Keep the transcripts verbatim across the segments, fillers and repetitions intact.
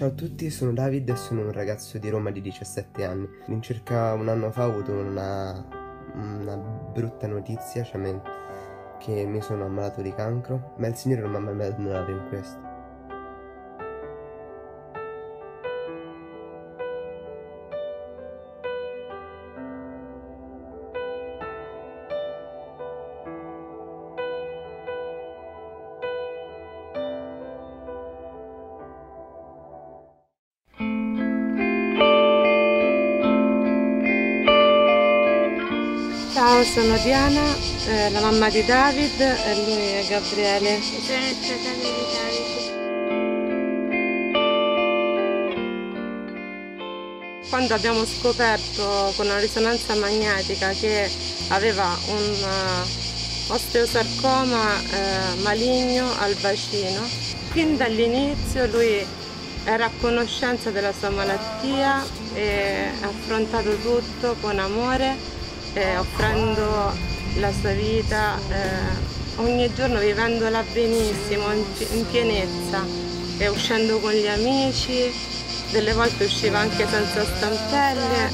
Ciao a tutti, sono David e sono un ragazzo di Roma di diciassette anni. In circa un anno fa ho avuto una, una brutta notizia, cioè me, che mi sono ammalato di cancro, ma il Signore non mi ha mai abbandonato in questo. Ciao, sono Diana, eh, la mamma di David, e lui è Gabriele. E sono il fratello di David. Quando abbiamo scoperto con una risonanza magnetica che aveva un uh, osteosarcoma uh, maligno al bacino, fin dall'inizio lui era a conoscenza della sua malattia e ha affrontato tutto con amore, Eh, offrendo la sua vita eh, ogni giorno, vivendola benissimo, in, in pienezza, e uscendo con gli amici, delle volte usciva anche senza stampelle.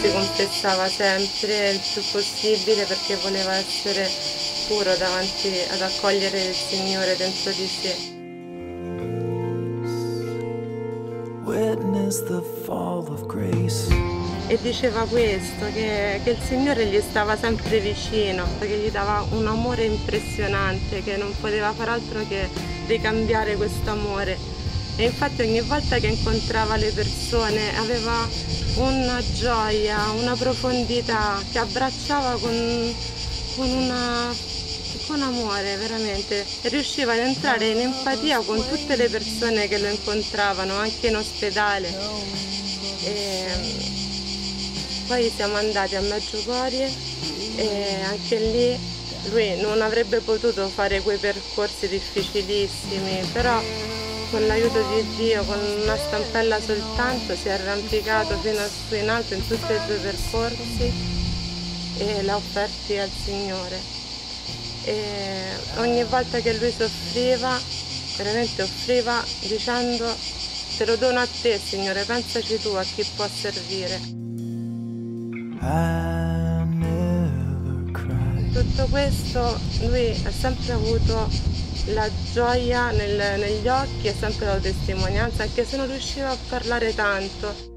Si confessava sempre il più possibile perché voleva essere puro davanti, ad accogliere il Signore dentro di sé. E diceva questo, che, che il Signore gli stava sempre vicino, che gli dava un amore impressionante, che non poteva far altro che ricambiare questo amore. E infatti ogni volta che incontrava le persone aveva una gioia, una profondità, che abbracciava con, con una... con amore, veramente. E riusciva ad entrare in empatia con tutte le persone che lo incontravano, anche in ospedale. E poi siamo andati a Medjugorje e anche lì lui non avrebbe potuto fare quei percorsi difficilissimi, però con l'aiuto di Dio, con una stampella soltanto, si è arrampicato fino a su in alto in tutti e due i percorsi e l'ha offerti al Signore. E ogni volta che lui soffriva, veramente offriva dicendo: te lo dono a te, Signore, pensaci tu a chi può servire. Tutto questo, lui ha sempre avuto la gioia nel, negli occhi, ha sempre dato testimonianza, anche se non riusciva a parlare tanto.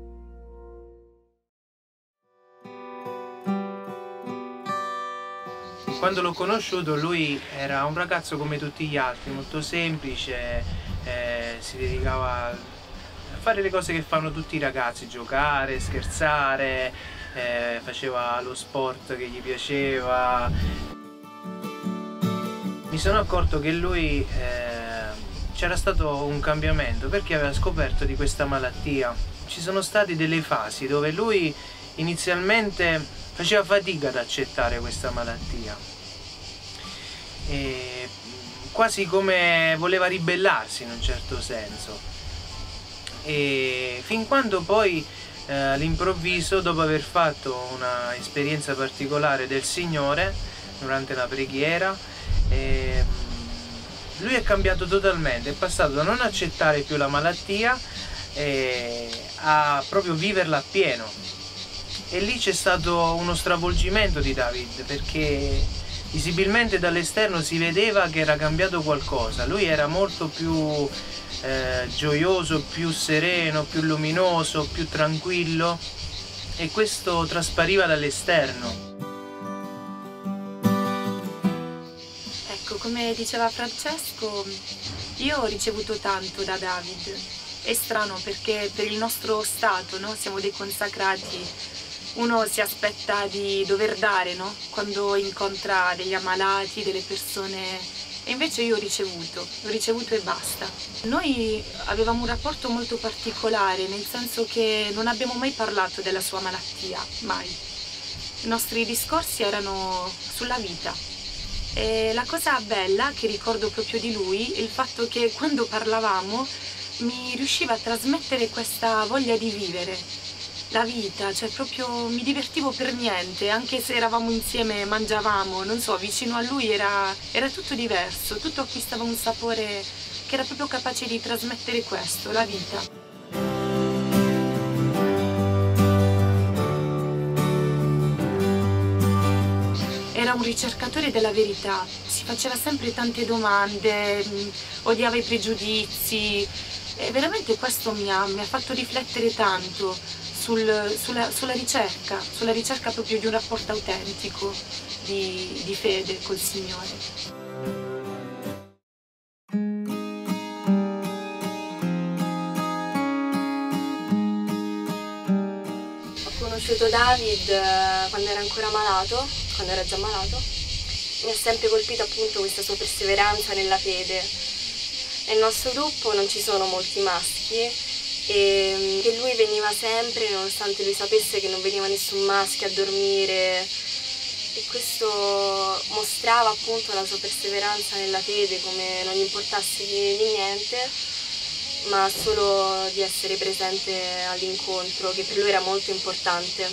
Quando l'ho conosciuto lui era un ragazzo come tutti gli altri, molto semplice, eh, si dedicava a fare le cose che fanno tutti i ragazzi, giocare, scherzare, eh, faceva lo sport che gli piaceva. Mi sono accorto che lui eh, c'era stato un cambiamento perché aveva scoperto di questa malattia. Ci sono state delle fasi dove lui inizialmente faceva fatica ad accettare questa malattia, e quasi come voleva ribellarsi in un certo senso, e fin quando poi eh, all'improvviso, dopo aver fatto una esperienza particolare del Signore durante la preghiera, eh, lui è cambiato totalmente, è passato da non accettare più la malattia eh, a proprio viverla appieno. E lì c'è stato uno stravolgimento di David, perché visibilmente dall'esterno si vedeva che era cambiato qualcosa. Lui era molto più eh, gioioso, più sereno, più luminoso, più tranquillo, e questo traspariva dall'esterno. Ecco, come diceva Francesco, io ho ricevuto tanto da David. È strano perché per il nostro stato, no? Siamo dei consacrati. Uno si aspetta di dover dare, no? Quando incontra degli ammalati, delle persone, e invece io ho ricevuto, ho ricevuto e basta. Noi avevamo un rapporto molto particolare, nel senso che non abbiamo mai parlato della sua malattia, mai. I nostri discorsi erano sulla vita. E la cosa bella che ricordo proprio di lui è il fatto che quando parlavamo mi riusciva a trasmettere questa voglia di vivere. la vita, cioè proprio mi divertivo per niente, anche se eravamo insieme, mangiavamo, non so, vicino a lui era, era tutto diverso, tutto acquistava un sapore che era proprio capace di trasmettere questo, la vita. Era un ricercatore della verità, si faceva sempre tante domande, odiava i pregiudizi e veramente questo mi ha, mi ha fatto riflettere tanto sul, sulla, sulla ricerca, sulla ricerca proprio di un rapporto autentico di, di fede col Signore. Ho conosciuto David quando era ancora malato, quando era già malato, mi ha sempre colpito appunto questa sua perseveranza nella fede. Nel nostro gruppo non ci sono molti maschi e che lui veniva sempre nonostante lui sapesse che non veniva nessun maschio a dormire, e questo mostrava appunto la sua perseveranza nella fede, come non gli importasse di, di niente, ma solo di essere presente all'incontro, che per lui era molto importante.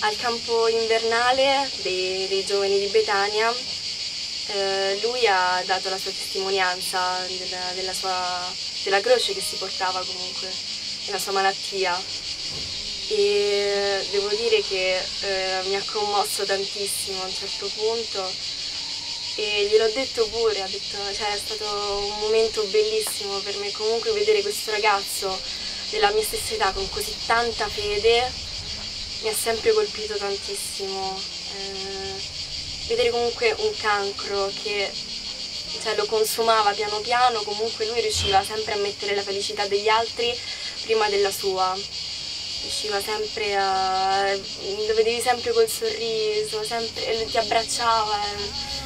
Al campo invernale dei, dei giovani di Betania, eh, lui ha dato la sua testimonianza della, della, sua, della croce che si portava comunque, della sua malattia. E devo dire che eh, mi ha commosso tantissimo a un certo punto. E gliel'ho detto pure, ha detto, cioè, è stato un momento bellissimo per me comunque vedere questo ragazzo della mia stessa età con così tanta fede, mi ha sempre colpito tantissimo. Eh, vedere comunque un cancro che cioè, lo consumava piano piano, comunque lui riusciva sempre a mettere la felicità degli altri prima della sua. Riusciva sempre a... lo vedevi sempre col sorriso, sempre... ti abbracciava. Eh.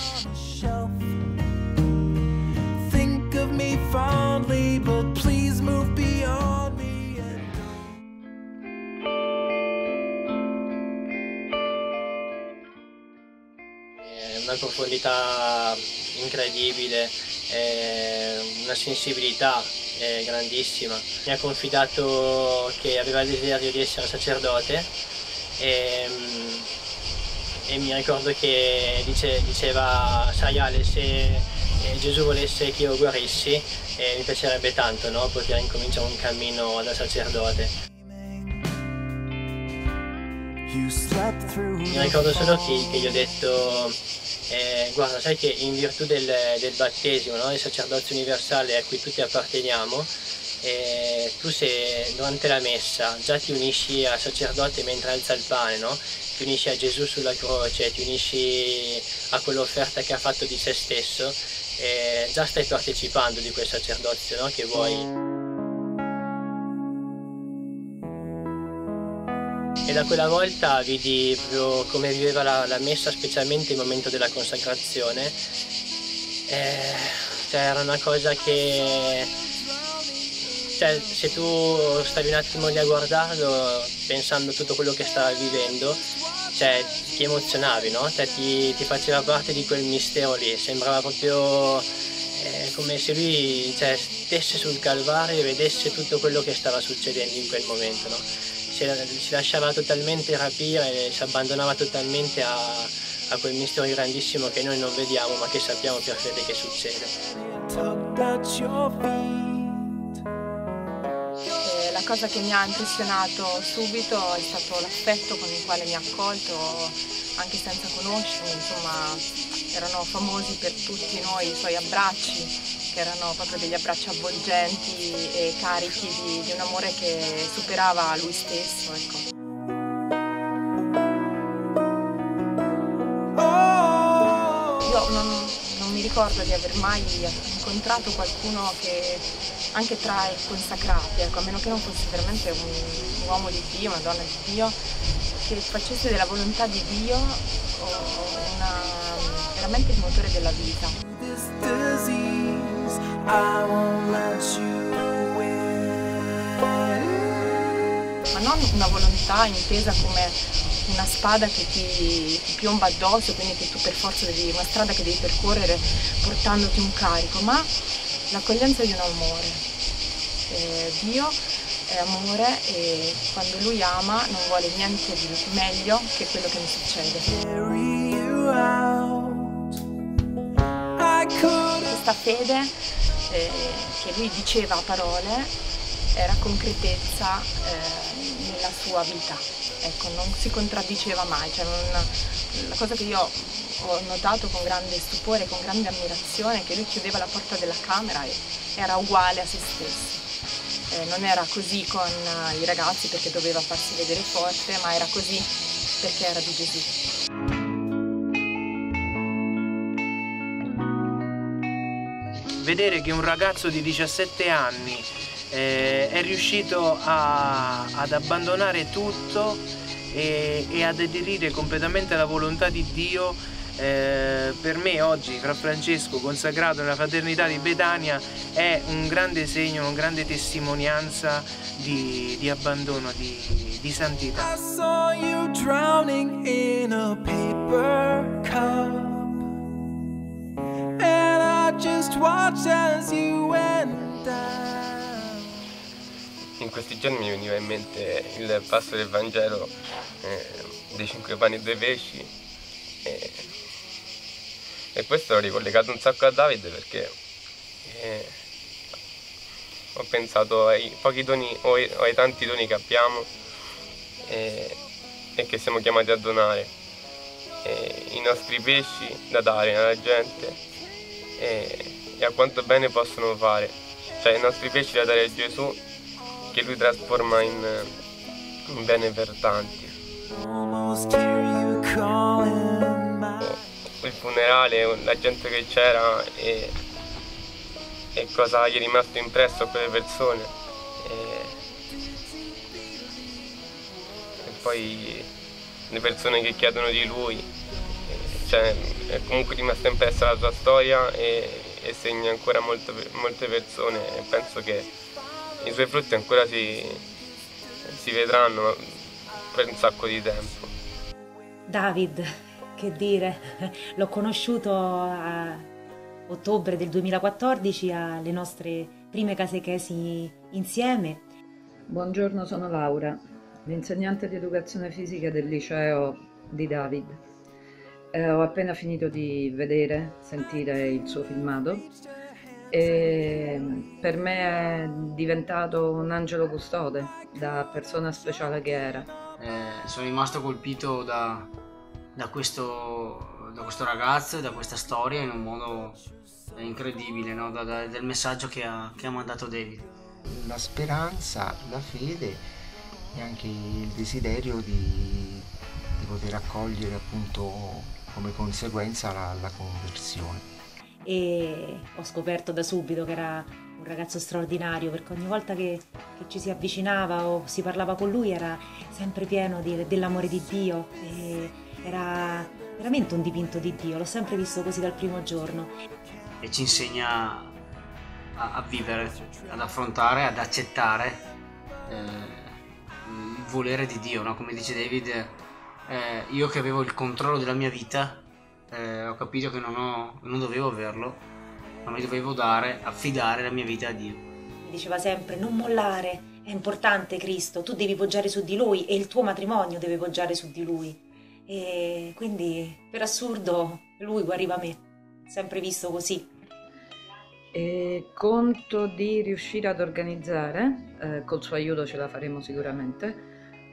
Una profondità incredibile, eh, una sensibilità eh, grandissima. Mi ha confidato che aveva il desiderio di essere sacerdote e, e mi ricordo che dice, diceva, sai Ale, se Gesù volesse che io guarissi, eh, mi piacerebbe tanto, no? Poter incominciare un cammino da sacerdote. Mi ricordo solo che, che gli ho detto, eh, guarda, sai che in virtù del, del battesimo, no? Il sacerdozio universale a cui tutti apparteniamo, eh, tu se durante la messa già ti unisci al sacerdote mentre alza il pane, no? Ti unisci a Gesù sulla croce, ti unisci a quell'offerta che ha fatto di se stesso, e già stai partecipando di quel sacerdozio, no? Che vuoi. E da quella volta vidi proprio come viveva la, la messa, specialmente il momento della consacrazione. Eh, cioè era una cosa che... Cioè, se tu stavi un attimo lì a guardarlo, pensando a tutto quello che stava vivendo, cioè, ti emozionavi, no? Cioè, ti, ti faceva parte di quel mistero lì, sembrava proprio eh, come se lui cioè, stesse sul Calvario e vedesse tutto quello che stava succedendo in quel momento, no? Si lasciava totalmente rapire e si abbandonava totalmente a, a quel mistero grandissimo che noi non vediamo ma che sappiamo per fede che succede. Eh, la cosa che mi ha impressionato subito è stato l'affetto con il quale mi ha accolto, anche senza conoscermi, insomma, erano famosi per tutti noi i suoi abbracci, che erano proprio degli abbracci avvolgenti e carichi di, di un amore che superava lui stesso, ecco. Io non, non mi ricordo di aver mai incontrato qualcuno che, anche tra i consacrati, ecco, a meno che non fosse veramente un, un uomo di Dio, una donna di Dio, che facesse della volontà di Dio una, veramente il motore della vita. Ma non una volontà intesa come una spada che ti, ti piomba addosso, quindi che tu per forza devi, una strada che devi percorrere portandoti un carico, ma l'accoglienza di un amore. Eh, Dio è amore e quando lui ama non vuole niente di meglio che quello che mi succede. Questa fede eh, che lui diceva a parole era concretezza eh, nella sua vita, ecco, non si contraddiceva mai. Cioè non, la cosa che io ho notato con grande stupore, con grande ammirazione, è che lui chiudeva la porta della camera e era uguale a se stesso. Eh, non era così con i ragazzi perché doveva farsi vedere forte, ma era così perché era di Gesù. Vedere che un ragazzo di diciassette anni eh, è riuscito a, ad abbandonare tutto e, e ad aderire completamente alla volontà di Dio, eh, per me oggi, fra Francesco, consacrato nella fraternità di Betania, è un grande segno, una grande testimonianza di, di abbandono, di, di santità. I saw you drowning in a paper cup. In questi giorni mi veniva in mente il passo del Vangelo eh, dei cinque pani e due pesci eh, e questo l'ho ricollegato un sacco a Davide perché eh, ho pensato ai pochi doni o ai, o ai tanti doni che abbiamo eh, e che siamo chiamati a donare, eh, i nostri pesci da dare alla gente. E, e a quanto bene possono fare, cioè i nostri pesci da dare a Gesù che lui trasforma in un bene per tanti. Il funerale, la gente che c'era e, e cosa gli è rimasto impresso a quelle persone e, e poi le persone che chiedono di lui, cioè è comunque rimasta impressa la sua storia e, e segna ancora molto, molte persone e penso che i suoi frutti ancora si, si vedranno per un sacco di tempo. David, che dire, l'ho conosciuto a ottobre del duemilaquattordici alle nostre prime catechesi insieme. Buongiorno, sono Laura, l'insegnante di educazione fisica del liceo di David. Eh, ho appena finito di vedere, sentire il suo filmato e per me è diventato un angelo custode, da persona speciale che era. Eh, sono rimasto colpito da, da, questo, da questo ragazzo e da questa storia in un modo incredibile, no? da, da, del messaggio che ha, che ha mandato David. La speranza, la fede e anche il desiderio di, di poter accogliere appunto come conseguenza la, la conversione. E ho scoperto da subito che era un ragazzo straordinario, perché ogni volta che, che ci si avvicinava o si parlava con lui era sempre pieno dell'amore di Dio, e era veramente un dipinto di Dio, l'ho sempre visto così dal primo giorno. E ci insegna a, a vivere, ad affrontare, ad accettare eh, il volere di Dio, no? Come dice David, Eh, io che avevo il controllo della mia vita eh, ho capito che non, ho, non dovevo averlo, ma mi dovevo dare, affidare la mia vita a Dio. Mi diceva sempre: non mollare, è importante Cristo, tu devi poggiare su di Lui e il tuo matrimonio deve poggiare su di Lui. E quindi per assurdo lui guariva me, sempre visto così. E conto di riuscire ad organizzare, eh, col suo aiuto ce la faremo sicuramente,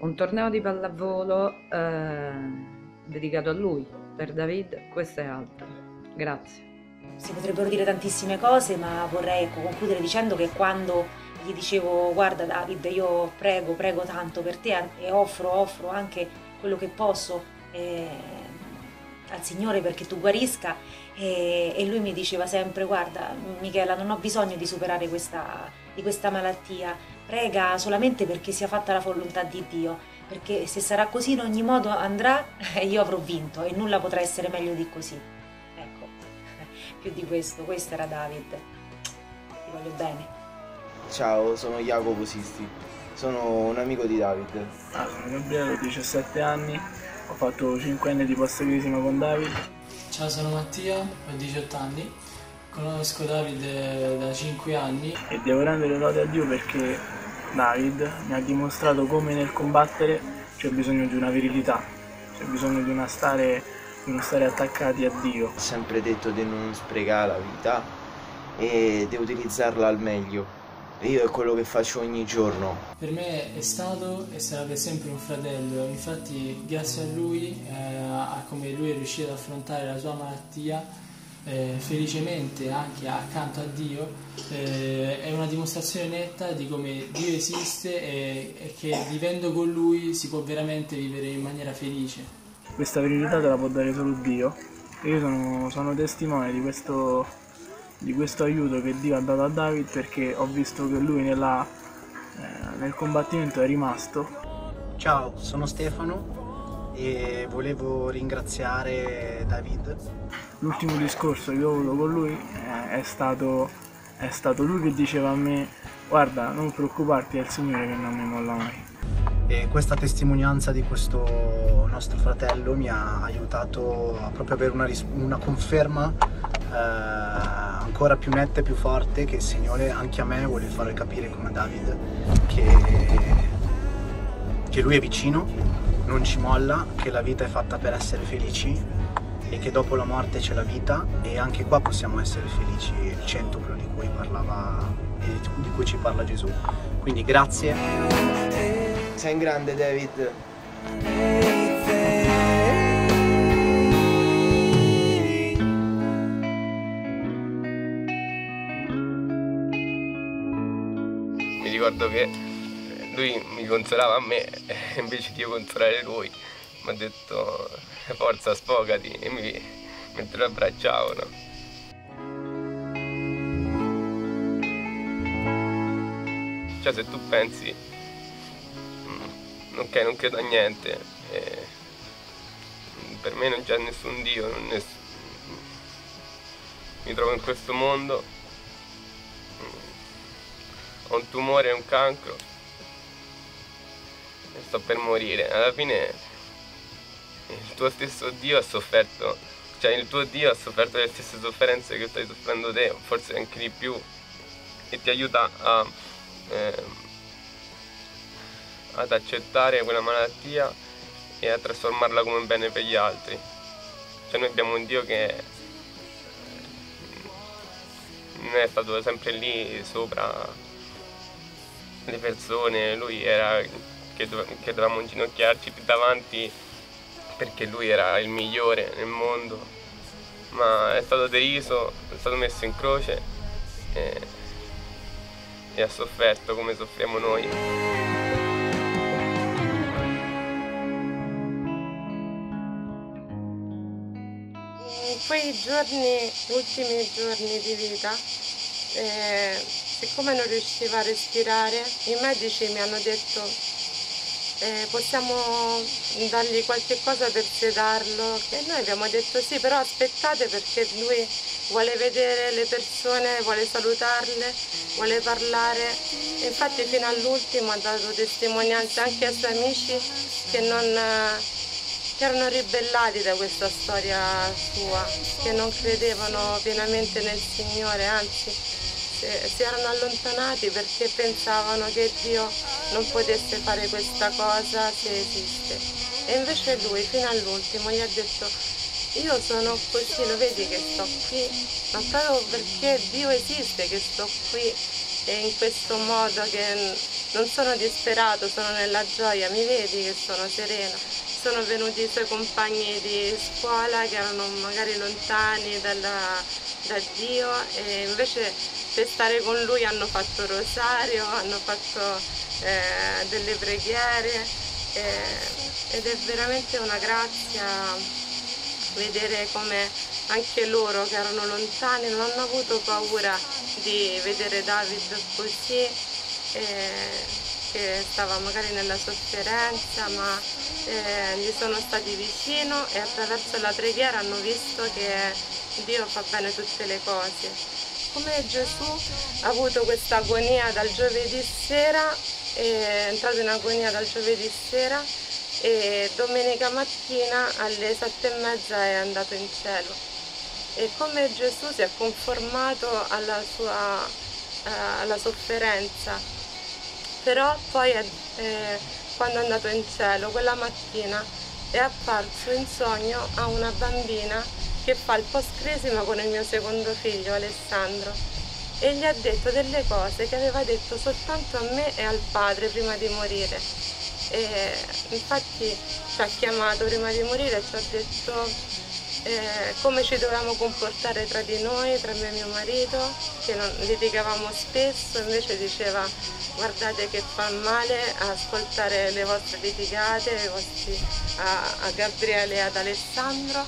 un torneo di pallavolo eh, dedicato a lui, per David, questo è altro. Grazie. Si potrebbero dire tantissime cose, ma vorrei concludere dicendo che quando gli dicevo: guarda David, io prego, prego tanto per te e offro, offro anche quello che posso eh, al Signore perché tu guarisca, e, e lui mi diceva sempre: guarda Michela, non ho bisogno di superare questa, di questa malattia, prega solamente perché sia fatta la volontà di Dio, perché se sarà così in ogni modo andrà e io avrò vinto e nulla potrà essere meglio di così. Ecco, più di questo, questo era David. Ti voglio bene. Ciao, sono Jacopo Sisti, sono un amico di David. Ah, sono Gabriele, ho diciassette anni, ho fatto cinque anni di pastoralismo con David. Ciao, sono Mattia, ho diciotto anni. Conosco Davide da cinque anni e devo rendere lode a Dio perché David mi ha dimostrato come nel combattere c'è bisogno di una virilità, c'è bisogno di una stare, di non stare attaccati a Dio. Ho sempre detto di non sprecare la vita e di utilizzarla al meglio. Io è quello che faccio ogni giorno. Per me è stato e sarebbe sempre un fratello, infatti grazie a lui, eh, a come lui è riuscito ad affrontare la sua malattia, eh, felicemente anche accanto a Dio, eh, è una dimostrazione netta di come Dio esiste e, e che vivendo con lui si può veramente vivere in maniera felice. Questa verità te la può dare solo Dio. Io sono, sono testimone di questo... di questo aiuto che Dio ha dato a David, perché ho visto che lui nella, eh, nel combattimento è rimasto. Ciao, sono Stefano e volevo ringraziare David. L'ultimo discorso che ho avuto con lui eh, è, stato, è stato lui che diceva a me: guarda, non preoccuparti, è il Signore che non mi molla mai. E questa testimonianza di questo nostro fratello mi ha aiutato a proprio avere una, una conferma eh, ancora più netta e più forte che il Signore anche a me vuole fare capire, come a David, che, che lui è vicino, non ci molla, che la vita è fatta per essere felici e che dopo la morte c'è la vita, e anche qua possiamo essere felici, il centuplo di cui parlava e di cui ci parla Gesù. Quindi grazie. Sei un grande, David. Ricordo che lui mi consolava a me e invece di io consolare lui mi ha detto: forza, sfogati, e mi, mi lo abbracciavano. Cioè, se tu pensi ok, non credo a niente, eh, per me non c'è nessun Dio, non ness... mi trovo in questo mondo, ho un tumore, un cancro e sto per morire. Alla fine il tuo stesso Dio ha sofferto, cioè il tuo Dio ha sofferto le stesse sofferenze che stai soffrendo te, forse anche di più, e ti aiuta a, eh, ad accettare quella malattia e a trasformarla come un bene per gli altri. Cioè noi abbiamo un Dio che non è stato sempre lì sopra le persone, lui era che, dove, che dovevamo inginocchiarci davanti perché lui era il migliore nel mondo, ma è stato deriso, è stato messo in croce e, e ha sofferto come soffriamo noi. In quei giorni, ultimi giorni di vita, eh, siccome non riusciva a respirare, i medici mi hanno detto eh, possiamo dargli qualche cosa per sedarlo, e noi abbiamo detto sì, però aspettate perché lui vuole vedere le persone, vuole salutarle, vuole parlare. E infatti fino all'ultimo ha dato testimonianza anche ai suoi amici che, non, che erano ribellati da questa storia sua, che non credevano pienamente nel Signore, anzi si erano allontanati perché pensavano che Dio non potesse fare questa cosa se esiste. E invece lui fino all'ultimo gli ha detto: io sono così, lo vedi che sto qui, ma proprio perché Dio esiste che sto qui e in questo modo, che non sono disperato, sono nella gioia, mi vedi che sono sereno. Sono venuti i suoi compagni di scuola che erano magari lontani dalla, da Dio, e invece per stare con lui hanno fatto rosario, hanno fatto eh, delle preghiere, eh, ed è veramente una grazia vedere come anche loro che erano lontani non hanno avuto paura di vedere David così, eh, che stava magari nella sofferenza, ma eh, gli sono stati vicino e attraverso la preghiera hanno visto che Dio fa bene tutte le cose. Come Gesù ha avuto questa agonia dal giovedì sera, è entrato in agonia dal giovedì sera e domenica mattina alle sette e mezza è andato in cielo. E come Gesù si è conformato alla sua, eh, alla sofferenza, però poi eh, quando è andato in cielo quella mattina è apparso in sogno a una bambina che fa il postcresima con il mio secondo figlio Alessandro e gli ha detto delle cose che aveva detto soltanto a me e al padre prima di morire. E infatti ci ha chiamato prima di morire e ci ha detto Eh, come ci dovevamo comportare tra di noi, tra me e mio marito, che non litigavamo spesso, invece diceva guardate che fa male ascoltare le vostre litigate, i vostri, a, a Gabriele e ad Alessandro,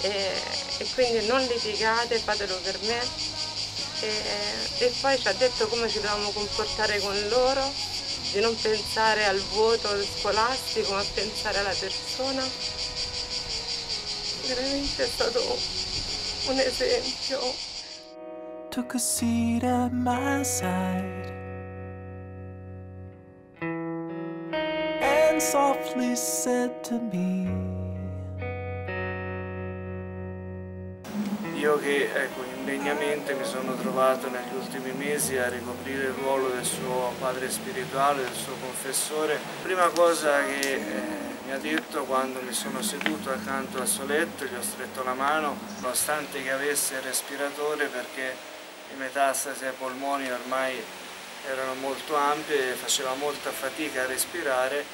e, e quindi non litigate, fatelo per me. E, e poi ci ha detto come ci dovevamo comportare con loro, di non pensare al voto scolastico ma pensare alla persona. Veramente è stato un esempio. Took a seat at my side and softly said to me. Io che ecco, indegnamente mi sono trovato negli ultimi mesi a ricoprire il ruolo del suo padre spirituale, del suo confessore. Prima cosa che eh, mi ha detto quando mi sono seduto accanto al suo letto, gli ho stretto la mano, nonostante che avesse il respiratore perché le metastasi ai polmoni ormai erano molto ampie e faceva molta fatica a respirare,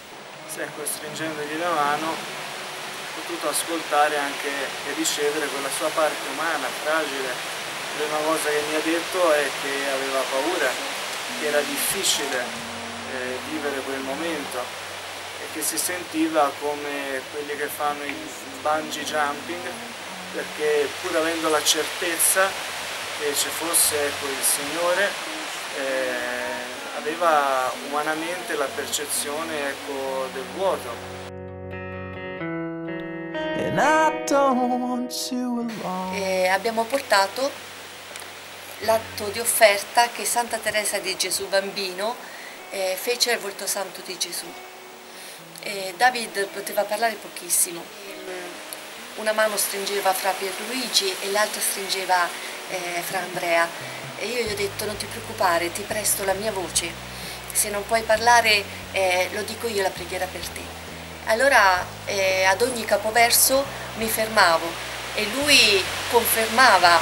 se costringendogli la mano ho potuto ascoltare anche e ricevere quella sua parte umana, fragile. La prima cosa che mi ha detto è che aveva paura, che era difficile eh, vivere quel momento, che si sentiva come quelli che fanno il bungee jumping, perché pur avendo la certezza che ci fosse ecco, il Signore, eh, aveva umanamente la percezione ecco, del vuoto. E abbiamo portato l'atto di offerta che Santa Teresa di Gesù Bambino eh, fece al volto santo di Gesù. E David poteva parlare pochissimo, una mano stringeva fra Pierluigi e l'altra stringeva eh, fra Andrea e io gli ho detto non ti preoccupare, ti presto la mia voce, se non puoi parlare eh, lo dico io la preghiera per te. Allora eh, ad ogni capoverso mi fermavo e lui confermava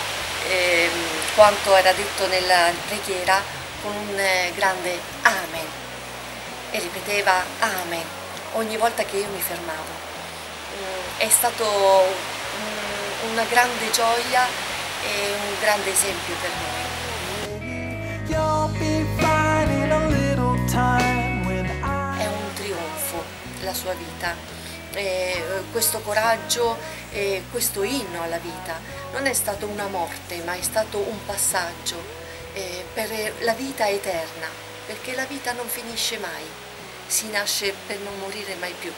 eh, quanto era detto nella preghiera con un eh, grande Amen e ripeteva Amen ogni volta che io mi fermavo. È stato una grande gioia e un grande esempio per noi. È un trionfo la sua vita, eh, questo coraggio, eh, questo inno alla vita. Non è stato una morte, ma è stato un passaggio eh, per la vita eterna, perché la vita non finisce mai. Si nasce per non morire mai più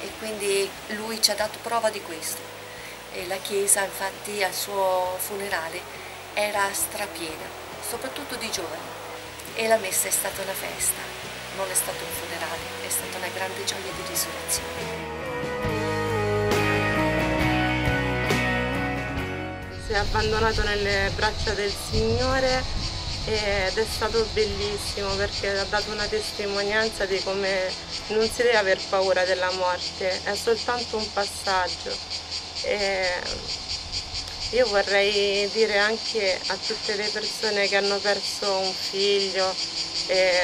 e quindi lui ci ha dato prova di questo e la chiesa infatti al suo funerale era strapiena, soprattutto di giovani, e la messa è stata una festa, non è stato un funerale, è stata una grande gioia di risurrezione. Si è abbandonato nelle braccia del Signore ed è stato bellissimo perché ha dato una testimonianza di come non si deve aver paura della morte, è soltanto un passaggio. E io vorrei dire anche a tutte le persone che hanno perso un figlio e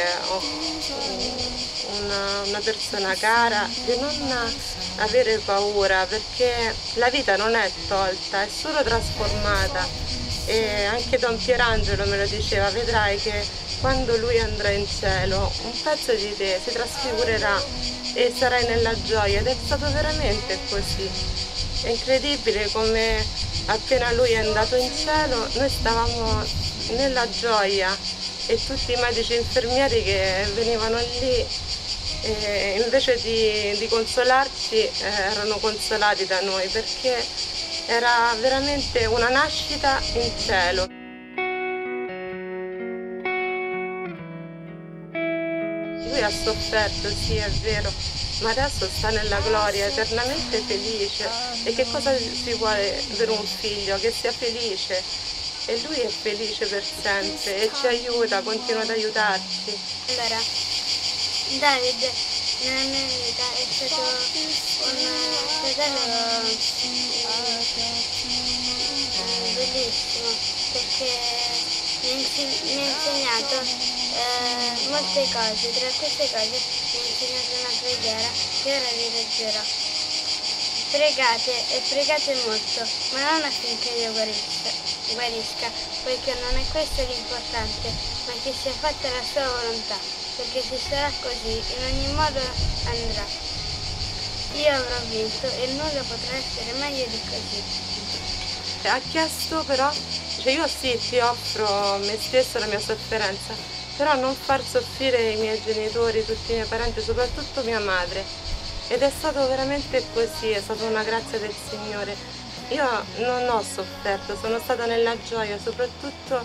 una, una persona cara di non avere paura, perché la vita non è tolta, è solo trasformata. E anche Don Pierangelo me lo diceva, vedrai che quando lui andrà in cielo un pezzo di te si trasfigurerà e sarai nella gioia, ed è stato veramente così. È incredibile come appena lui è andato in cielo noi stavamo nella gioia e tutti i medici e infermieri che venivano lì e invece di, di consolarci erano consolati da noi, perché era veramente una nascita in cielo. Lui ha sofferto, sì è vero, ma adesso sta nella gloria, eternamente felice. E che cosa si vuole per un figlio? Che sia felice. E lui è felice per sempre e ci aiuta, continua ad aiutarci. Allora, Davide nella mia vita è stato una cosa bellissima, perché mi ha insegnato eh, molte cose. Tra queste cose mi ha insegnato una preghiera che ora vi leggerò. Pregate e pregate molto, ma non affinché io guarisca, poiché non è questo l'importante, ma che sia fatta la sua volontà. Perché se sarà così, in ogni modo andrà. Io avrò vinto e nulla potrà essere meglio di così. Ha chiesto però, cioè io sì ti offro me stesso, la mia sofferenza, però non far soffrire i miei genitori, tutti i miei parenti, soprattutto mia madre. Ed è stato veramente così, è stata una grazia del Signore. Io non ho sofferto, sono stata nella gioia, soprattutto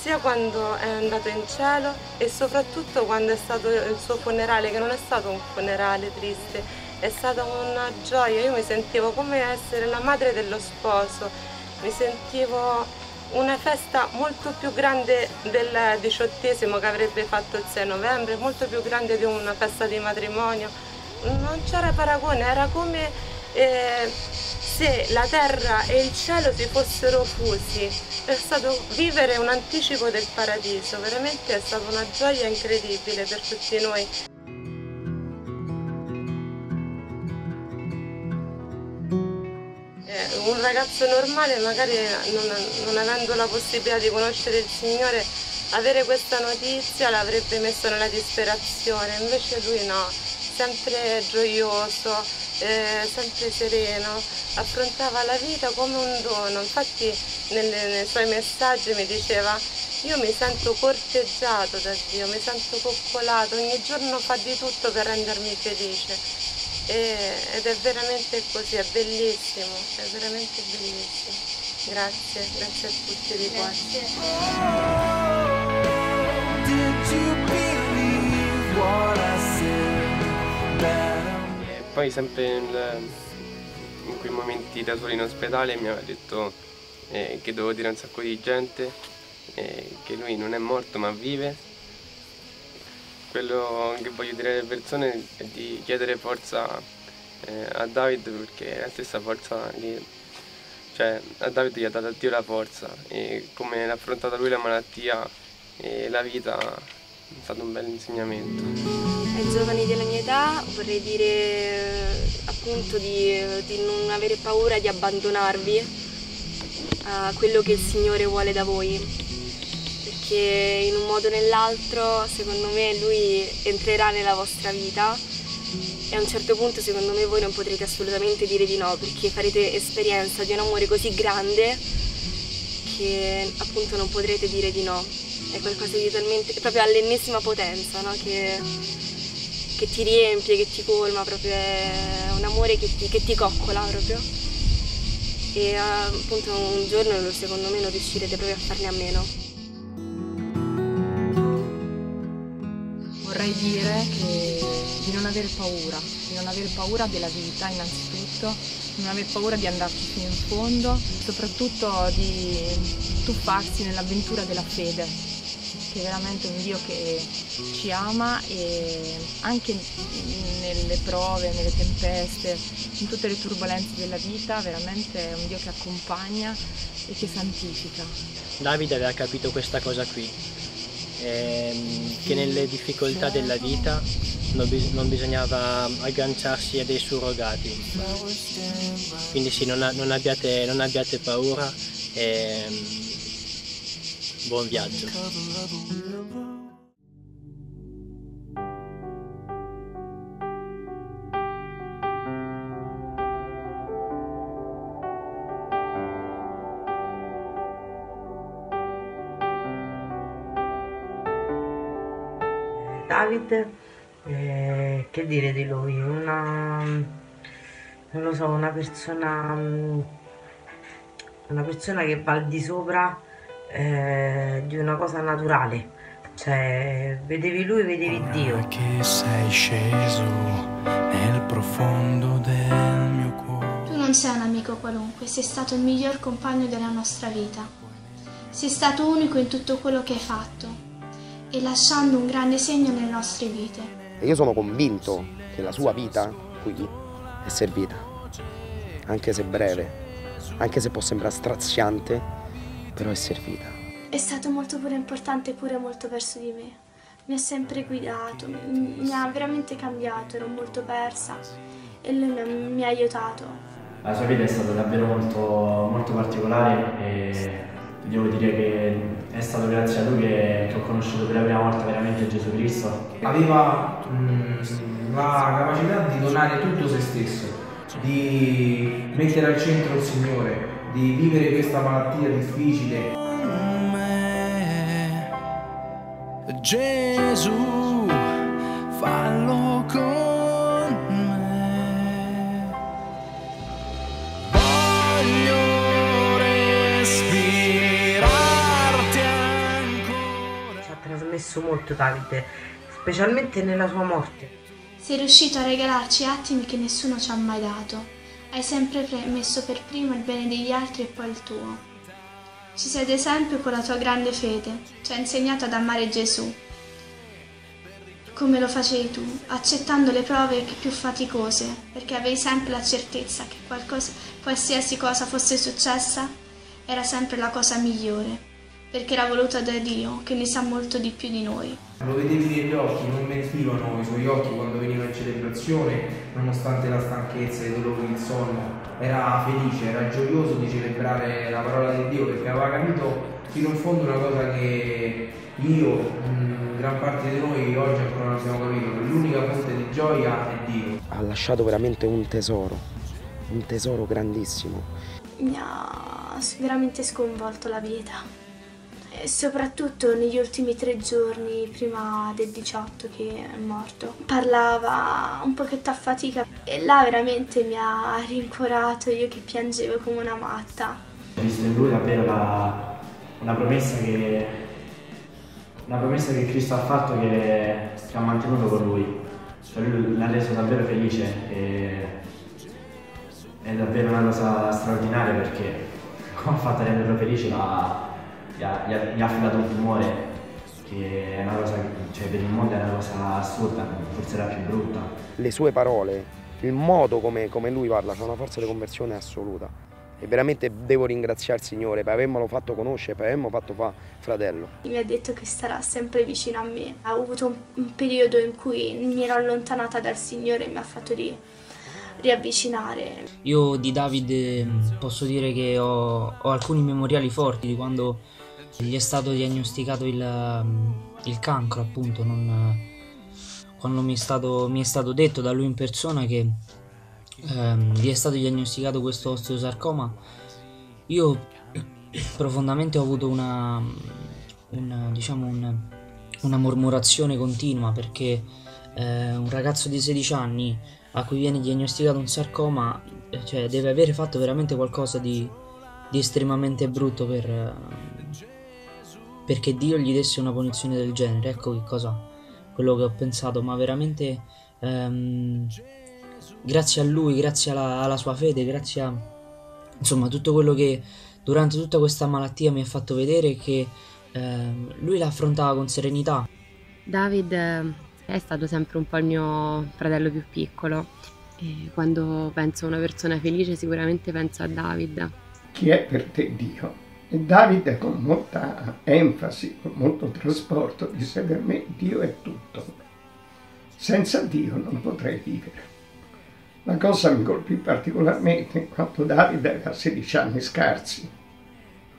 sia quando è andato in cielo e soprattutto quando è stato il suo funerale, che non è stato un funerale triste, è stata una gioia. Io mi sentivo come essere la madre dello sposo, mi sentivo una festa molto più grande del diciottesimo che avrebbe fatto il sei novembre, molto più grande di una festa di matrimonio. Non c'era paragone, era come eh, se la terra e il cielo si fossero fusi. È stato vivere un anticipo del paradiso, veramente è stata una gioia incredibile per tutti noi. Eh, un ragazzo normale, magari non, non avendo la possibilità di conoscere il Signore, avere questa notizia l'avrebbe messo nella disperazione, invece lui no, sempre gioioso, eh, sempre sereno, affrontava la vita come un dono. Infatti nel, nei suoi messaggi mi diceva: io mi sento corteggiato da Dio, mi sento coccolato, ogni giorno fa di tutto per rendermi felice. E, ed è veramente così, è bellissimo, è veramente bellissimo. Grazie, grazie a tutti di cuore. Poi sempre nel, in quei momenti da solo in ospedale mi aveva detto eh, che dovevo dire a un sacco di gente eh, che lui non è morto ma vive. Quello che voglio dire alle persone è di chiedere forza eh, a David, perché è la stessa forza lì, cioè a David gli ha dato Dio la forza, e come l'ha affrontata lui la malattia e la vita è stato un bel insegnamento. Ai giovani della mia età vorrei dire appunto di, di non avere paura di abbandonarvi a quello che il Signore vuole da voi, perché in un modo o nell'altro secondo me Lui entrerà nella vostra vita e a un certo punto secondo me voi non potrete assolutamente dire di no, perché farete esperienza di un amore così grande che appunto non potrete dire di no. È qualcosa di talmente, è proprio all'ennesima potenza, no? che, che ti riempie, che ti colma, proprio è un amore che ti, che ti coccola proprio. E appunto un giorno secondo me non riuscirete proprio a farne a meno. Vorrei dire che di non aver paura, di non aver paura della vita innanzitutto, di non aver paura di andarci fino in fondo, soprattutto di tuffarsi nell'avventura della fede. Che è veramente un Dio che ci ama, e anche nelle prove, nelle tempeste, in tutte le turbolenze della vita, veramente è un Dio che accompagna e che santifica. Davide aveva capito questa cosa qui, ehm, che nelle difficoltà della vita non, bis- non bisognava agganciarsi a dei surrogati. Quindi sì, non, a- non, abbiate, non abbiate paura. Ehm, Buon viaggio. David, eh, che dire di lui? Una, non lo so, una persona, una persona che va al di sopra Eh, di una cosa naturale, cioè vedevi lui, vedevi Dio. Ora che sei sceso nel profondo del mio cuore. Tu non sei un amico qualunque, sei stato il miglior compagno della nostra vita. Sei stato unico in tutto quello che hai fatto e lasciando un grande segno nelle nostre vite. E io sono convinto che la sua vita qui è servita, anche se breve, anche se può sembrare straziante, però è servita. È stato molto pure importante, pure molto verso di me. Mi ha sempre guidato, mi, mi ha veramente cambiato, ero molto persa e lui mi ha, mi ha aiutato. La sua vita è stata davvero molto, molto particolare e devo dire che è stato grazie a lui che, che ho conosciuto per la prima volta veramente Gesù Cristo. Aveva mh, la capacità di donare tutto se stesso, di mettere al centro il Signore, di vivere questa malattia difficile. Gesù, fallo con me. Voglio respirarti ancora. Ci ha trasmesso molto Davide, specialmente nella sua morte. Sei riuscito a regalarci attimi che nessuno ci ha mai dato. Hai sempre messo per primo il bene degli altri e poi il tuo. Ci sei ad esempio con la tua grande fede, ci hai insegnato ad amare Gesù, come lo facevi tu, accettando le prove più faticose, perché avevi sempre la certezza che qualcosa, qualsiasi cosa fosse successa era sempre la cosa migliore, perché era voluta da Dio, che ne sa molto di più di noi. Lo vedevi negli occhi, non mentivano i suoi occhi quando veniva in celebrazione, nonostante la stanchezza, i dolori, il sonno. Era felice, era gioioso di celebrare la parola di Dio, perché aveva capito fino in fondo una cosa che io, mh, gran parte di noi oggi ancora non abbiamo capito, che l'unica fonte di gioia è Dio. Ha lasciato veramente un tesoro, un tesoro grandissimo. Mi ha veramente sconvolto la vita, e soprattutto negli ultimi tre giorni prima del diciotto che è morto. Parlava un pochetto a fatica. E là veramente mi ha rincuorato, io che piangevo come una matta. Ho visto in lui davvero la, una, promessa che, una promessa che Cristo ha fatto, che, che ha mantenuto con lui. Cioè lui l'ha reso davvero felice e è davvero una cosa straordinaria, perché come ha fatto a renderlo felice, ma gli ha, gli ha, gli ha affidato un tumore che è una cosa, cioè per il mondo è una cosa assurda, forse la più brutta. Le sue parole, il modo come, come lui parla, c'è una forza di conversione assoluta e veramente devo ringraziare il Signore per avermelo fatto conoscere, per avermelo fatto fa fratello. Mi ha detto che starà sempre vicino a me. Ha avuto un, un periodo in cui mi ero allontanata dal Signore e mi ha fatto ri, riavvicinare. Io di Davide posso dire che ho, ho alcuni memoriali forti di quando gli è stato diagnosticato il, il cancro, appunto, non... Quando mi è, stato, mi è stato detto da lui in persona che ehm, gli è stato diagnosticato questo osteosarcoma, io profondamente ho avuto una, una, diciamo un, una mormorazione continua, perché eh, un ragazzo di sedici anni a cui viene diagnosticato un sarcoma, cioè, deve aver fatto veramente qualcosa di, di estremamente brutto per, perché Dio gli desse una punizione del genere. Ecco che cosa... quello che ho pensato, ma veramente ehm, grazie a lui, grazie alla, alla sua fede, grazie a insomma tutto quello che durante tutta questa malattia mi ha fatto vedere, che ehm, lui la affrontava con serenità. David è stato sempre un po' il mio fratello più piccolo e quando penso a una persona felice sicuramente penso a David. Chi è per te Dio? E Davide con molta enfasi, con molto trasporto, disse: per me Dio è tutto. Senza Dio non potrei vivere. La cosa mi colpì particolarmente quando Davide aveva sedici anni scarsi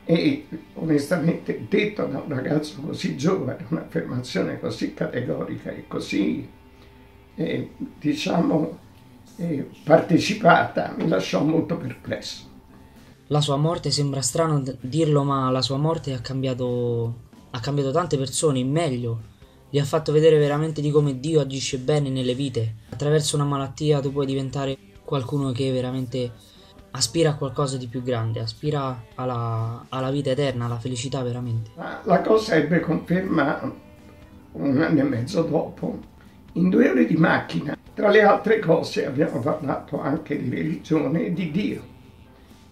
e onestamente, detto da un ragazzo così giovane, un'affermazione così categorica e così, eh, diciamo, eh, partecipata, mi lasciò molto perplesso. La sua morte, sembra strano dirlo, ma la sua morte ha cambiato, ha cambiato tante persone, in meglio. Gli ha fatto vedere veramente di come Dio agisce bene nelle vite. Attraverso una malattia tu puoi diventare qualcuno che veramente aspira a qualcosa di più grande, aspira alla, alla vita eterna, alla felicità veramente. La cosa ebbe conferma un anno e mezzo dopo, in due ore di macchina. Tra le altre cose abbiamo parlato anche di religione e di Dio.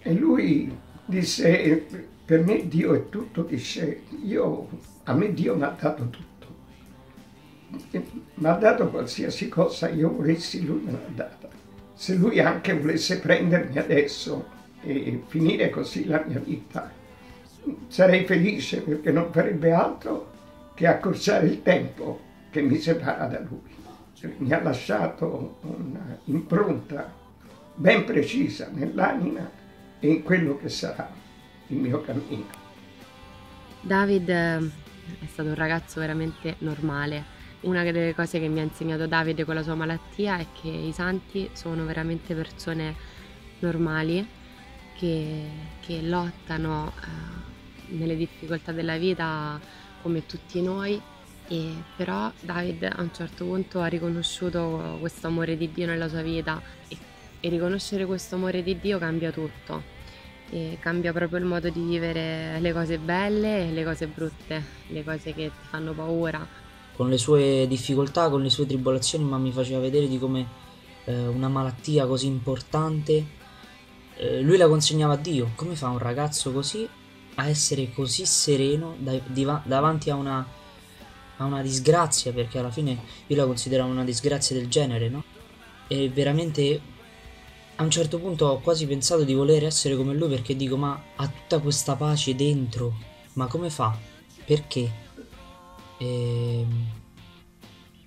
E lui disse: per me Dio è tutto, dice, io, a me Dio mi ha dato tutto. E mi ha dato qualsiasi cosa io volessi, lui me l'ha data. Se lui anche volesse prendermi adesso e finire così la mia vita, sarei felice, perché non farebbe altro che accorciare il tempo che mi separa da lui. Mi ha lasciato un'impronta ben precisa nell'anima e in quello che sarà il mio cammino. David è stato un ragazzo veramente normale. Una delle cose che mi ha insegnato Davide con la sua malattia è che i santi sono veramente persone normali che, che lottano eh, nelle difficoltà della vita come tutti noi, e però David a un certo punto ha riconosciuto questo amore di Dio nella sua vita, e, e riconoscere questo amore di Dio cambia tutto. E cambia proprio il modo di vivere le cose belle e le cose brutte, le cose che ti fanno paura. Con le sue difficoltà, con le sue tribolazioni, ma mi faceva vedere di come eh, una malattia così importante, eh, lui la consegnava a Dio. Come fa un ragazzo così a essere così sereno da, diva, davanti a una, a una disgrazia, perché alla fine io la consideravo una disgrazia del genere, no? E veramente a un certo punto ho quasi pensato di voler essere come lui, perché dico, ma ha tutta questa pace dentro, ma come fa? Perché? E,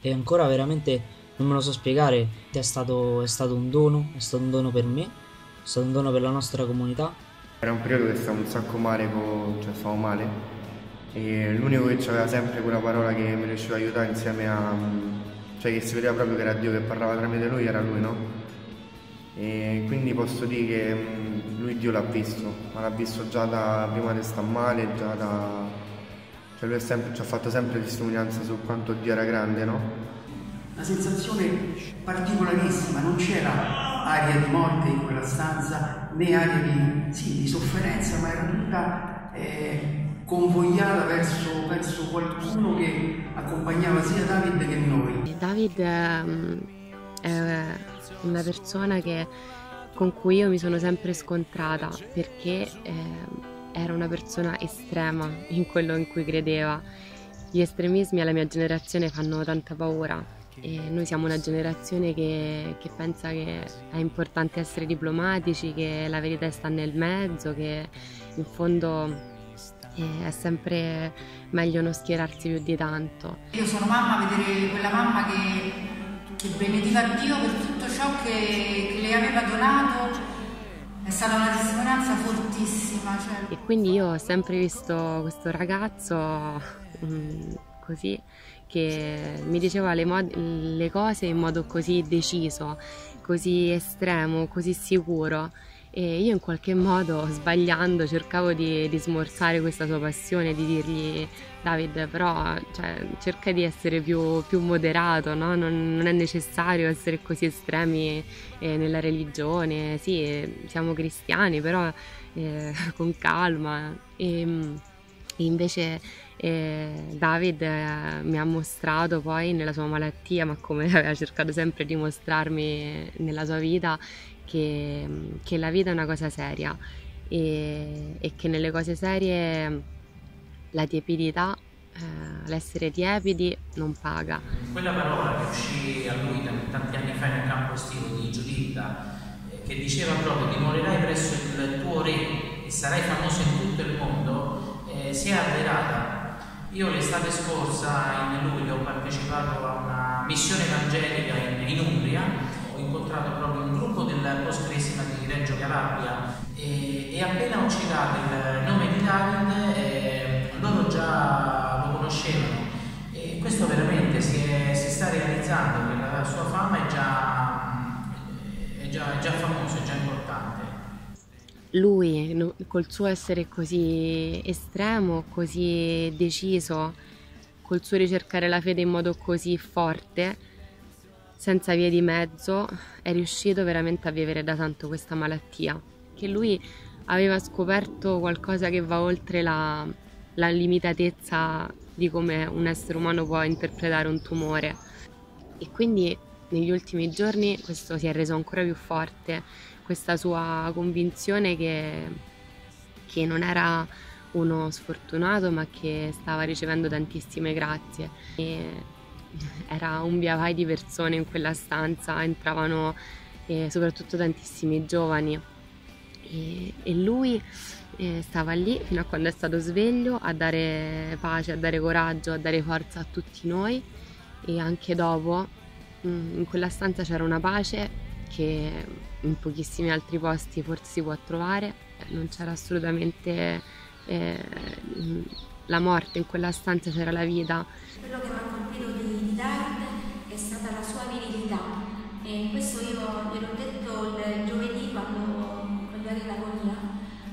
e ancora veramente non me lo so spiegare. È stato, è stato un dono, è stato un dono per me, è stato un dono per la nostra comunità. Era un periodo che stavo un sacco male, cioè stavo male, e l'unico che aveva sempre quella parola che mi riusciva a aiutare insieme a, cioè che si vedeva proprio che era Dio che parlava tramite lui, era lui, no? E quindi posso dire che lui Dio l'ha visto, ma l'ha visto già da prima di star male, già da... Cioè lui sempre, ci ha fatto sempre testimonianza su quanto Dio era grande, no? Una sensazione particolarissima, non c'era aria di morte in quella stanza, né aria di, sì, di sofferenza, ma era tutta eh, convogliata verso, verso qualcuno che accompagnava sia David che noi. David eh, è una persona che, con cui io mi sono sempre scontrata, perché... Eh, era una persona estrema in quello in cui credeva. Gli estremismi alla mia generazione fanno tanta paura, e noi siamo una generazione che, che pensa che è importante essere diplomatici, che la verità sta nel mezzo, che in fondo è sempre meglio non schierarsi più di tanto. Io sono mamma, vedere quella mamma che, che benedica Dio per tutto ciò che, che le aveva donato, è stata una testimonianza fortissima. Cioè... E quindi io ho sempre visto questo ragazzo mh, così, che mi diceva le, le cose in modo così deciso, così estremo, così sicuro, e io in qualche modo, sbagliando, cercavo di, di smorzare questa sua passione, di dirgli: David, però cioè, cerca di essere più, più moderato, no? non, non è necessario essere così estremi eh, nella religione, sì, siamo cristiani, però eh, con calma. E invece eh, David eh, mi ha mostrato poi nella sua malattia, ma come aveva cercato sempre di mostrarmi nella sua vita, Che, che la vita è una cosa seria, e, e che nelle cose serie la tiepidità, eh, l'essere tiepidi non paga. Quella parola che uscì a lui tanti anni fa nel campo estivo di Giuditta, che diceva proprio che morirai presso il tuo re e sarai famoso in tutto il mondo, eh, si è avverata. Io l'estate scorsa, in luglio, ho partecipato a una missione evangelica in, in Umbria. Ho incontrato proprio un gruppo della Postcresima di Reggio Calabria, e, e appena ho citato il nome di David eh, loro già lo conoscevano, e questo veramente si, è, si sta realizzando, perché la sua fama è già, è già, è già famosa, è già importante. Lui, col suo essere così estremo, così deciso, col suo ricercare la fede in modo così forte, senza vie di mezzo, è riuscito veramente a vivere da tanto questa malattia, che lui aveva scoperto qualcosa che va oltre la, la limitatezza di come un essere umano può interpretare un tumore. E quindi negli ultimi giorni questo si è reso ancora più forte, questa sua convinzione che, che non era uno sfortunato, ma che stava ricevendo tantissime grazie. E era un via vai di persone in quella stanza, entravano eh, soprattutto tantissimi giovani e, e lui eh, stava lì fino a quando è stato sveglio a dare pace, a dare coraggio, a dare forza a tutti noi, e anche dopo mh, in quella stanza c'era una pace che in pochissimi altri posti forse si può trovare. Non c'era assolutamente eh, la morte, in quella stanza c'era la vita. Quello che mi ha colpito di, di David è stata la sua virilità, e questo io gliel'ho detto il giovedì quando gli aveva l'agonia,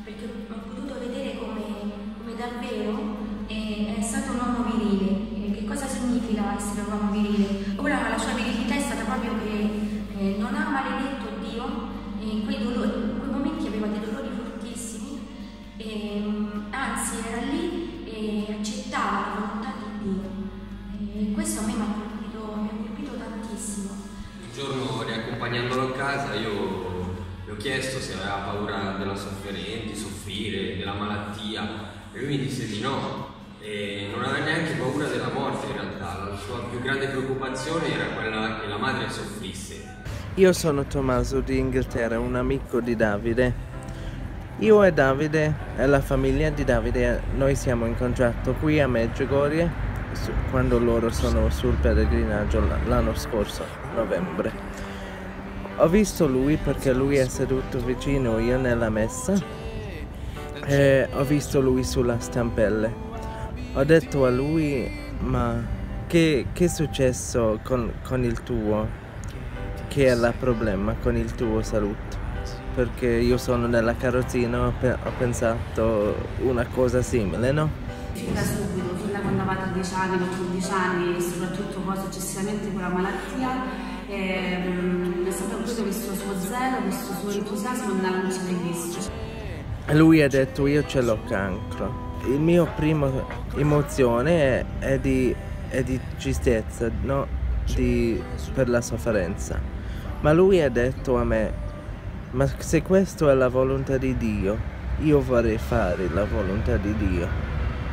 perché ho potuto vedere come, come davvero eh, è stato un uomo virile. Che cosa significa essere un uomo virile? Ora la sua virilità è stata proprio che Eh, non ha maledetto Dio in eh, quei, quei momenti, aveva dei dolori fortissimi, eh, anzi era lì e eh, accettava la volontà di Dio, eh, questo a me mi ha colpito, mi ha colpito tantissimo. Un giorno, riaccompagnandolo a casa, io gli ho chiesto se aveva paura della sofferenza, di soffrire, della malattia, e lui mi disse di no, e non aveva neanche paura della morte. In realtà la sua più grande preoccupazione era quella che la madre soffrisse. Io sono Tommaso di Inghilterra, un amico di Davide. Io e Davide e la famiglia di Davide, noi siamo incontrati qui a Medjugorje quando loro sono sul pellegrinaggio l'anno scorso, novembre. Ho visto lui perché lui è seduto vicino io nella messa e ho visto lui sulla stampelle. Ho detto a lui, ma che, che è successo con, con il tuo? Che è il problema con il tuo salute, perché io sono nella carrozzina, ho pensato una cosa simile, no? Fin da subito, fin da quando avevate dieci anni, quattordici anni, e soprattutto poi successivamente con la malattia, ehm, è stato proprio questo suo zelo, questo suo entusiasmo nella luce di Cristo. Lui ha detto: io ce l'ho cancro. Il mio primo emozione è, è, di, è di tristezza, no? Di, per la sofferenza, ma lui ha detto a me: ma se questa è la volontà di Dio, io vorrei fare la volontà di Dio.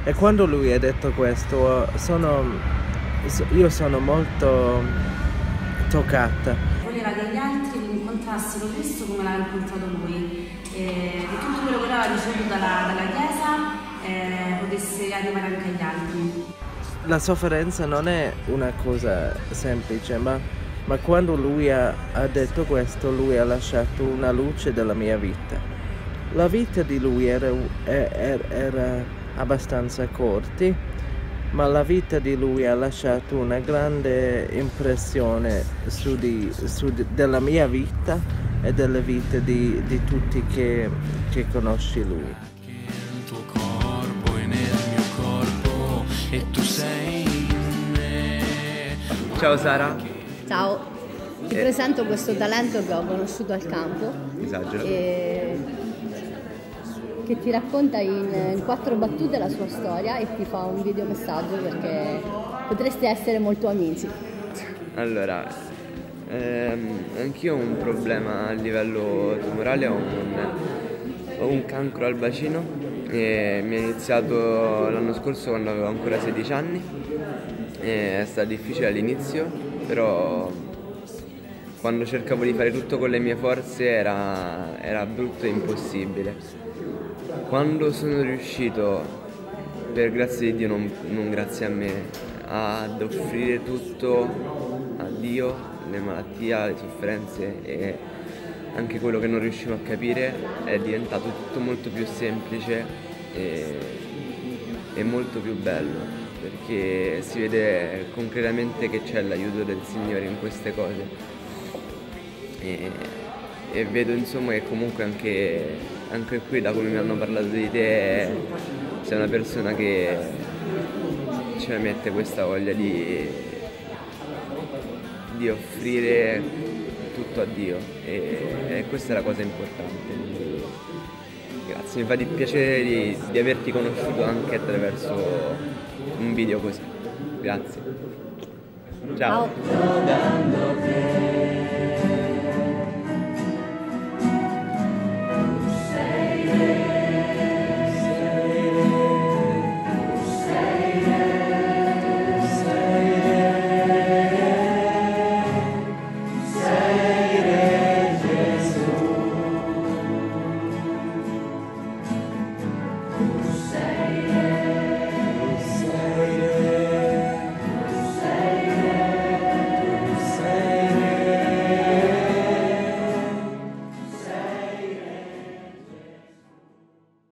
E quando lui ha detto questo, sono, io sono molto toccata. Voleva che gli altri incontrassero Cristo come l'ha incontrato lui, e che tutto quello che aveva ricevuto dalla, dalla Chiesa eh, potesse arrivare anche agli altri. La sofferenza non è una cosa semplice, ma, ma quando lui ha, ha detto questo, lui ha lasciato una luce della mia vita. La vita di lui era, era, era abbastanza corta, ma la vita di lui ha lasciato una grande impressione su di, su di, della mia vita e della vita di, di tutti che, che conosci lui. E tu sei in me. Ciao Sara. Ciao, ti eh. presento questo talento che ho conosciuto al campo. Esagero. E... che ti racconta in, in quattro battute la sua storia e ti fa un videomessaggio, perché potreste essere molto amici. Allora, ehm, anch'io ho un problema a livello tumorale, ho un, ho un cancro al bacino. E mi è iniziato l'anno scorso quando avevo ancora sedici anni, e è stato difficile all'inizio, però quando cercavo di fare tutto con le mie forze era, era brutto e impossibile. Quando sono riuscito, per grazia di Dio, non, non grazie a me, ad offrire tutto a Dio, le malattie, le sofferenze e anche quello che non riuscivo a capire, è diventato tutto molto più semplice e, e molto più bello, perché si vede concretamente che c'è l'aiuto del Signore in queste cose, e, e vedo insomma che comunque anche, anche qui, da come mi hanno parlato di te, sei una persona che ce la mette questa voglia di, di offrire tutto a Dio, e, e questa è la cosa importante. Grazie, mi fa di piacere di, di averti conosciuto anche attraverso un video così. Grazie. Ciao. Ciao.